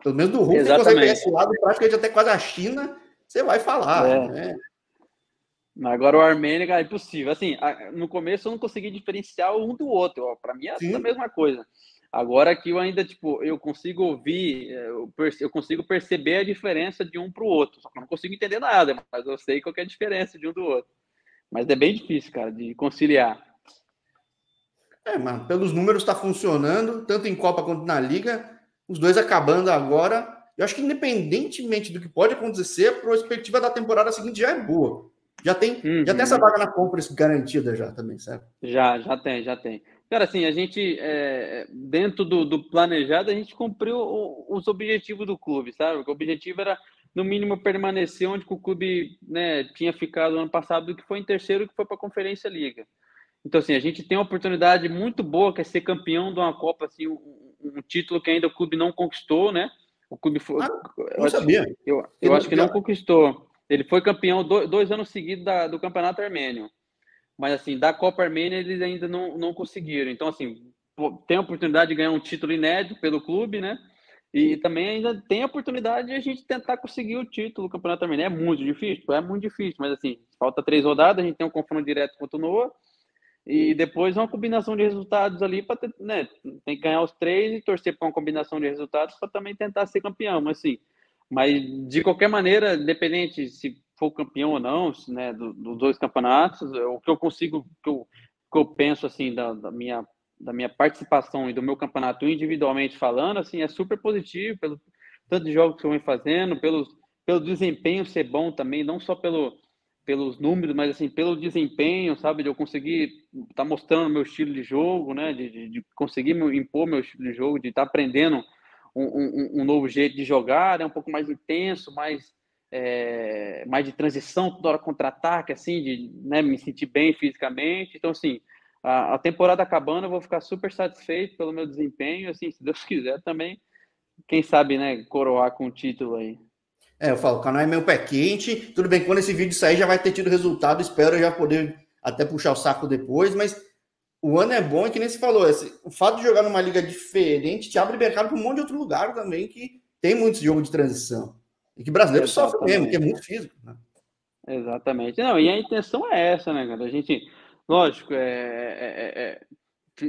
pelo menos do russo, você consegue ver esse lado, praticamente até quase a China, você vai falar, né. Agora o armênio, cara, é impossível. Assim, no começo eu não consegui diferenciar um do outro. Para mim é a mesma coisa. Agora que eu ainda, tipo, eu consigo ouvir, eu consigo perceber a diferença de um para o outro. Só que eu não consigo entender nada, mas eu sei qual que é a diferença de um do outro. Mas é bem difícil, cara, de conciliar. Mas pelos números está funcionando, tanto em Copa quanto na Liga. Os dois acabando agora. Eu acho que independentemente do que pode acontecer, a perspectiva da temporada seguinte já é boa. Já tem essa vaga na Conference garantida já também, certo? Já tem. Cara, assim, a gente, dentro do planejado, a gente cumpriu os objetivos do clube, sabe? O objetivo era, no mínimo, permanecer onde o clube, né, tinha ficado ano passado, que foi em terceiro, que foi para a Conferência Liga. Então, assim, a gente tem uma oportunidade muito boa, que é ser campeão de uma Copa, assim, um título que ainda o clube não conquistou, né? O clube foi... não sabia. Eu acho que não conquistou. Ele foi campeão 2 anos seguidos do Campeonato Armênio. Mas, assim, da Copa Armênia eles ainda não conseguiram. Então, assim, tem a oportunidade de ganhar um título inédito pelo clube, né? E também ainda tem a oportunidade de a gente tentar conseguir o título do Campeonato Armênio. É muito difícil. Mas, assim, falta 3 rodadas, a gente tem um confronto direto contra o Noah. E depois uma combinação de resultados ali para, né? Tem que ganhar os 3 e torcer para uma combinação de resultados para também tentar ser campeão. Mas, assim... Mas, de qualquer maneira, independente se for campeão ou não, né, dos 2 campeonatos, o que eu consigo, que eu penso, assim, da minha participação e do meu campeonato individualmente falando, assim, é super positivo, pelo tanto de jogos que eu venho fazendo, pelo desempenho ser bom também, não só pelos números, mas, assim, pelo desempenho, sabe, de eu conseguir estar mostrando meu estilo de jogo, né, de conseguir impor meu estilo de jogo, de estar aprendendo um novo jeito de jogar, é um pouco mais intenso, mais mais de transição, toda hora contra-ataque, assim, de, né, me sentir bem fisicamente. Então, assim, a temporada acabando, eu vou ficar super satisfeito pelo meu desempenho, assim, se Deus quiser também, quem sabe, né, coroar com o título aí. Eu falo, o canal é meio pé quente, tudo bem, quando esse vídeo sair já vai ter tido resultado, espero já poder até puxar o saco depois, mas o ano é bom, é que nem se falou, o fato de jogar numa liga diferente te abre mercado para um monte de outro lugar também, que tem muitos jogos de transição, e que brasileiro sofre mesmo, que é muito físico. Né? Exatamente, não, e a intenção é essa, né, cara, a gente, lógico,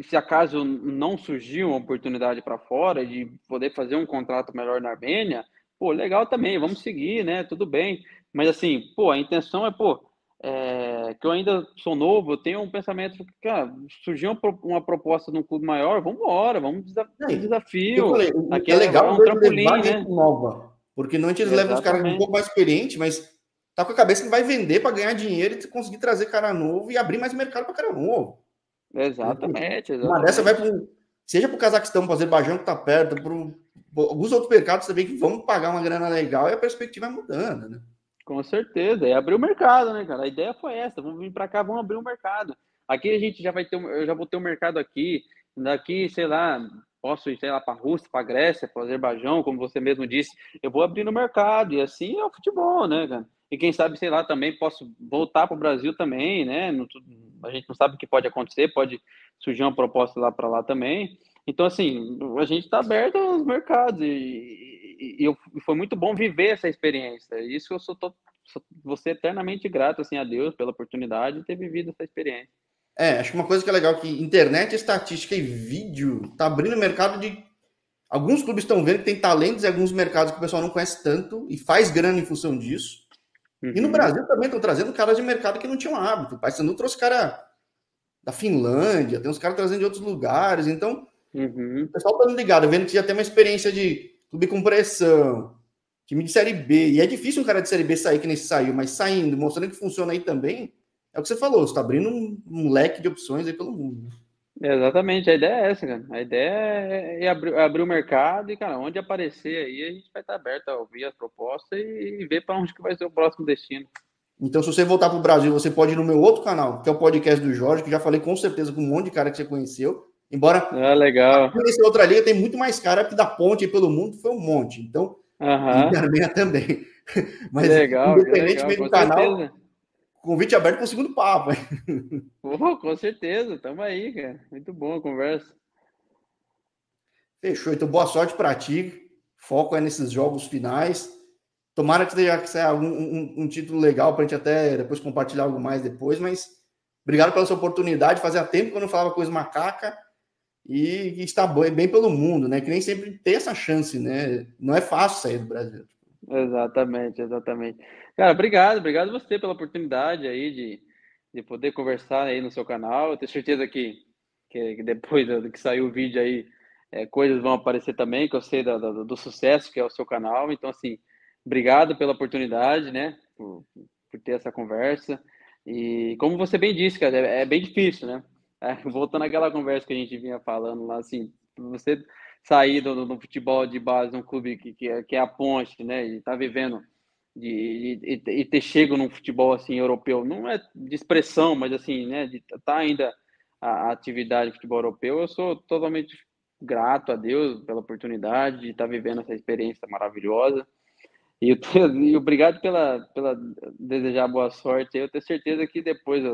se acaso não surgir uma oportunidade para fora de poder fazer um contrato melhor na Armênia, pô, legal também, vamos seguir, né, tudo bem, mas assim, pô, a intenção é, que eu ainda sou novo, eu tenho um pensamento, cara, surgiu uma proposta de um clube maior, vamos embora, vamos desafio, falei, aqui é legal, um trampolim, né, nova, porque não a gente leva os caras um pouco mais experiente, mas tá com a cabeça que vai vender para ganhar dinheiro e conseguir trazer cara novo e abrir mais mercado para cara novo. Exatamente. Uma dessa vai seja pro Cazaquistão, pro Azerbaijão que tá perto, alguns outros mercados também que vão pagar uma grana legal e a perspectiva é mudando, né? Com certeza, é abrir o mercado, né, cara? A ideia foi essa, vamos vir para cá, vamos abrir o mercado. Aqui a gente já vai ter, eu já vou ter um mercado aqui, daqui, sei lá, posso ir, sei lá, para a Rússia, para a Grécia, para o Azerbaijão, como você mesmo disse, eu vou abrir no mercado e assim é o futebol, né, cara? E quem sabe, sei lá, também posso voltar para o Brasil também, né? A gente não sabe o que pode acontecer, pode surgir uma proposta lá para lá também. Então, assim, a gente está aberto aos mercados e foi muito bom viver essa experiência. Isso eu vou ser eternamente grato, assim, a Deus pela oportunidade de ter vivido essa experiência. Acho que uma coisa que é legal é que internet, estatística e vídeo tá abrindo o mercado de... Alguns clubes estão vendo que tem talentos e alguns mercados que o pessoal não conhece tanto e faz grana em função disso. Uhum. E no Brasil também estão trazendo caras de mercado que não tinham hábito. O Paissandu trouxe cara da Finlândia, tem uns caras trazendo de outros lugares. Então, o pessoal tá ligado, vendo que já tem uma experiência de clube com pressão, time de Série B. E é difícil um cara de Série B sair que nem saiu, mas saindo, mostrando que funciona aí também, é o que você falou, você tá abrindo um leque de opções aí pelo mundo. Exatamente, a ideia é essa, cara. A ideia é abrir o mercado e, cara, onde aparecer aí, a gente vai estar aberto a ouvir as propostas e ver para onde que vai ser o próximo destino. Então, se você voltar para o Brasil, você pode ir no meu outro canal, que é o podcast do Jorge, que já falei com certeza com um monte de cara que você conheceu, embora legal. Nessa outra liga tem muito mais cara, que da ponte aí pelo mundo foi um monte, então Armênia também. Mas legal, independentemente do canal, certeza. Convite aberto para o segundo papo. Oh, com certeza, estamos aí, cara. Muito bom a conversa. Fechou, então boa sorte para ti. Foco é nesses jogos finais. Tomara que seja um título legal para a gente até depois compartilhar algo mais depois, mas obrigado pela sua oportunidade. Fazia tempo que eu não falava coisa macaca e está bem pelo mundo, né? Que nem sempre tem essa chance, né? Não é fácil sair do Brasil. Exatamente. Cara, obrigado você pela oportunidade aí de poder conversar aí no seu canal. Eu tenho certeza que depois que sair o vídeo aí, coisas vão aparecer também, que eu sei do sucesso que é o seu canal. Então, assim, obrigado pela oportunidade, né, por ter essa conversa. E como você bem disse, cara, é bem difícil, né? Voltando àquela conversa que a gente vinha falando lá, assim, você sair do futebol de base, um clube que é a Ponte, né, e tá vivendo... E ter chego num futebol assim europeu, não é de expressão, mas assim, né, de tá ainda a atividade de futebol europeu, eu sou totalmente grato a Deus pela oportunidade de estar vivendo essa experiência maravilhosa e obrigado pela desejar boa sorte. Eu tenho certeza que depois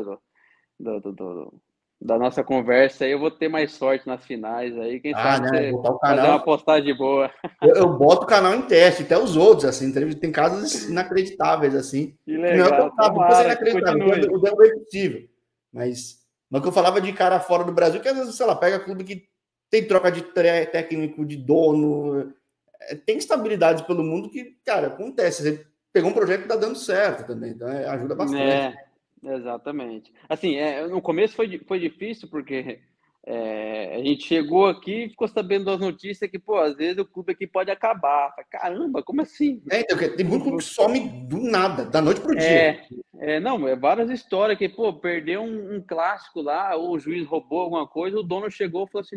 da nossa conversa aí, eu vou ter mais sorte nas finais aí, quem sabe, né? Você fazer uma postagem boa. Eu boto o canal em teste, até os outros, assim, tem casos inacreditáveis, assim. Que legal, é impossível. Mas que eu falava de cara fora do Brasil, que às vezes, sei lá, pega clube que tem troca de técnico, de dono, tem estabilidade pelo mundo que, cara, acontece. Você pegou um projeto que tá dando certo também, então ajuda bastante. Exatamente. Assim, no começo foi difícil, porque a gente chegou aqui e ficou sabendo das notícias que, pô, às vezes o clube aqui pode acabar. Caramba, como assim? Então, tem muito clube que some do nada, da noite pro dia. Várias histórias que, pô, perdeu um clássico lá, ou o juiz roubou alguma coisa, o dono chegou e falou assim,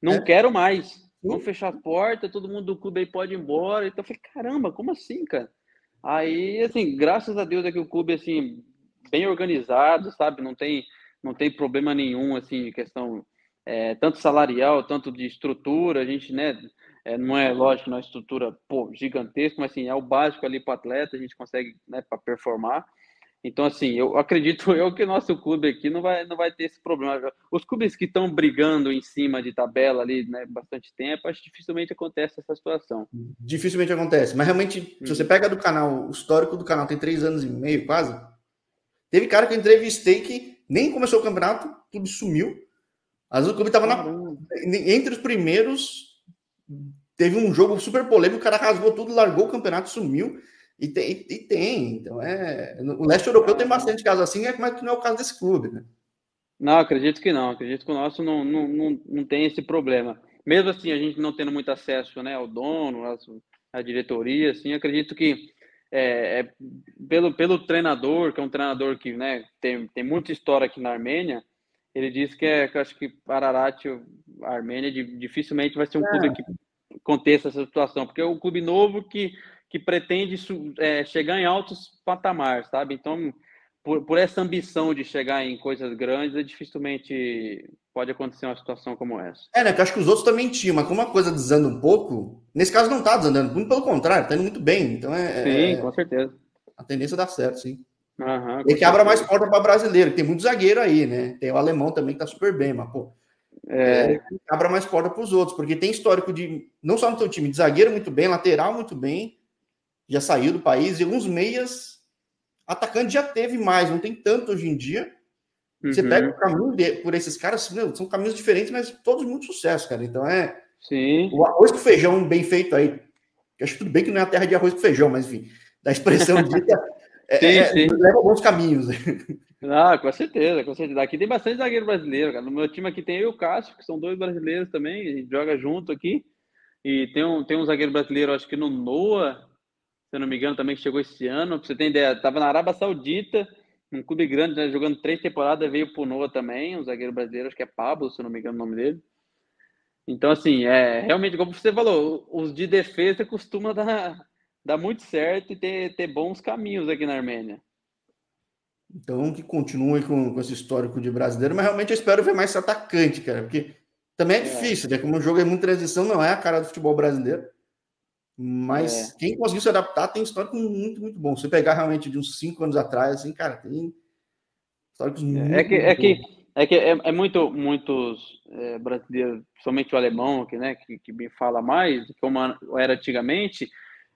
não quero mais, vamos fechar a porta, todo mundo do clube aí pode ir embora. Então, eu falei, caramba, como assim, cara? Aí, assim, graças a Deus é que o clube, assim, bem organizado, sabe? Não tem problema nenhum, assim, questão tanto salarial, tanto de estrutura. A gente, né, não é lógico, uma estrutura gigantesca, mas, assim, é o básico ali para o atleta, a gente consegue, né, para performar. Então, assim, eu acredito que nosso clube aqui não vai ter esse problema. Os clubes que estão brigando em cima de tabela ali, né, bastante tempo, acho que dificilmente acontece essa situação. Dificilmente acontece, mas realmente, se você pega do canal, o histórico do canal tem 3 anos e meio, quase, teve cara que eu entrevistei que nem começou o campeonato, o clube sumiu. Às vezes o clube estava entre os primeiros, teve um jogo super polêmico, o cara rasgou tudo, largou o campeonato, sumiu. E tem, então o leste europeu tem bastante casos assim, mas não é o caso desse clube, né? Não, acredito que não. Acredito que o nosso não tem esse problema. Mesmo assim, a gente não tendo muito acesso, né, ao dono, à diretoria, assim, acredito que pelo treinador, que é um treinador que, né, tem muita história aqui na Armênia, ele disse que acho que Ararat Armênia dificilmente vai ser um clube que aconteça essa situação, porque é um clube novo que pretende chegar em altos patamares, sabe? Então, por essa ambição de chegar em coisas grandes, dificilmente pode acontecer uma situação como essa. Né? Que eu acho que os outros também tinham, mas como a coisa desanda um pouco, nesse caso não tá desandando, muito pelo contrário, tá indo muito bem. Então sim, com certeza. A tendência dá certo, sim. Uhum, e que abra mais porta para brasileiro, tem muito zagueiro aí, né? Tem o alemão também que tá super bem, mas, pô... abra mais porta para os outros, porque tem histórico de... Não só no teu time, de zagueiro muito bem, lateral muito bem, já saiu do país, e alguns meias atacante já teve mais, não tem tanto hoje em dia. Uhum. Você pega o caminho por esses caras, meu, são caminhos diferentes, mas todos muito sucesso, cara. Então Sim. O arroz com feijão bem feito aí. Eu acho que tudo bem que não é a terra de arroz com feijão, mas enfim, da expressão dita, sim. Leva bons caminhos. Ah, com certeza, com certeza. Aqui tem bastante zagueiro brasileiro, cara. No meu time aqui tem eu e o Cássio, que são 2 brasileiros também, a gente joga junto aqui. E tem um zagueiro brasileiro, acho que no Noah, se eu não me engano, também, que chegou esse ano. Pra você ter ideia, estava na Arábia Saudita, um clube grande, né, jogando 3 temporadas, veio pro Noah também, um zagueiro brasileiro, acho que é Pablo, se eu não me engano o nome dele. Então, assim, realmente, como você falou, os de defesa costuma dar muito certo e ter bons caminhos aqui na Armênia. Então, que continue com esse histórico de brasileiro, mas realmente eu espero ver mais esse atacante, cara, porque também é difícil, né? Como o jogo é muito transição, não é a cara do futebol brasileiro. Mas quem conseguiu se adaptar tem histórico muito, muito bom. Se você pegar realmente de uns 5 anos atrás, assim, cara, tem históricos muito... É muitos brasileiros, somente o alemão, que, né, que me fala mais, como era antigamente,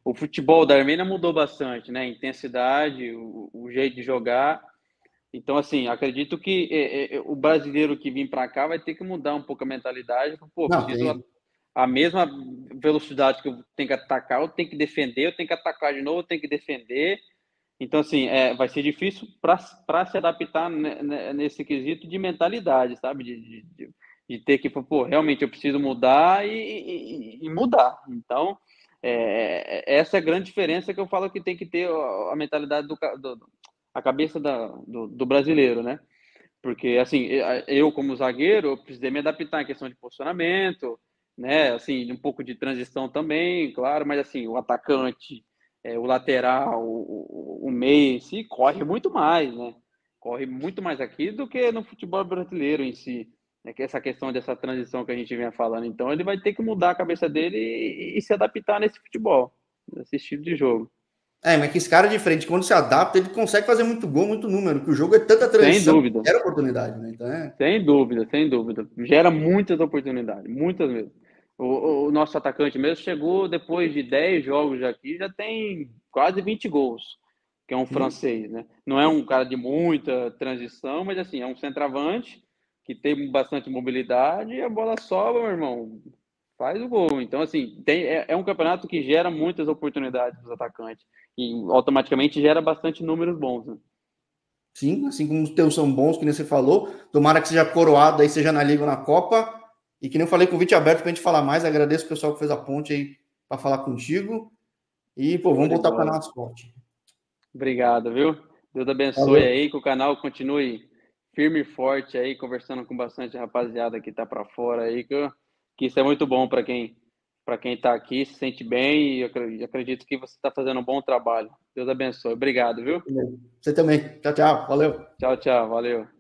o futebol da Armênia mudou bastante, né? A intensidade, o jeito de jogar. Então, assim, acredito que o brasileiro que vir para cá vai ter que mudar um pouco a mentalidade. Pô, a mesma velocidade que eu tenho que atacar, eu tenho que defender, eu tenho que atacar de novo, eu tenho que defender. Então, assim, vai ser difícil para se adaptar nesse quesito de mentalidade, sabe? De ter que, pô, realmente eu preciso mudar e mudar. Então, essa é a grande diferença que eu falo que tem que ter a mentalidade, a cabeça do brasileiro, né? Porque, assim, eu como zagueiro, eu precisei me adaptar em questão de posicionamento, né, assim, um pouco de transição também, claro, mas, assim, o atacante, o lateral, o meio em si, corre muito mais, né, corre muito mais aqui do que no futebol brasileiro em si, né, que essa questão dessa transição que a gente vinha falando. Então, ele vai ter que mudar a cabeça dele e se adaptar nesse futebol, nesse estilo de jogo. Mas que esse cara é diferente, quando se adapta, ele consegue fazer muito gol, muito número, que o jogo é tanta transição que gera oportunidade, né, então Sem dúvida, gera muitas oportunidades, muitas mesmo. O nosso atacante mesmo chegou depois de 10 jogos aqui, já tem quase 20 gols, que é um francês, né? Não é um cara de muita transição, mas, assim, é um centroavante que tem bastante mobilidade e a bola sobra, meu irmão, faz o gol. Então, assim, é um campeonato que gera muitas oportunidades para os atacantes e automaticamente gera bastante números bons, né? Sim, assim como os teus são bons, que nem você falou, tomara que seja coroado aí, seja na Liga ou na Copa. E que nem eu falei, convite aberto pra gente falar mais. Agradeço o pessoal que fez a ponte aí pra falar contigo. E, pô, vamos voltar pro canal Esporte. Obrigado, viu? Deus abençoe. Valeu. Aí, que o canal continue firme e forte aí, conversando com bastante rapaziada que tá pra fora aí, que isso é muito bom pra quem tá aqui, se sente bem, e acredito que você tá fazendo um bom trabalho. Deus abençoe. Obrigado, viu? Você também. Tchau, tchau. Valeu. Tchau, tchau. Valeu.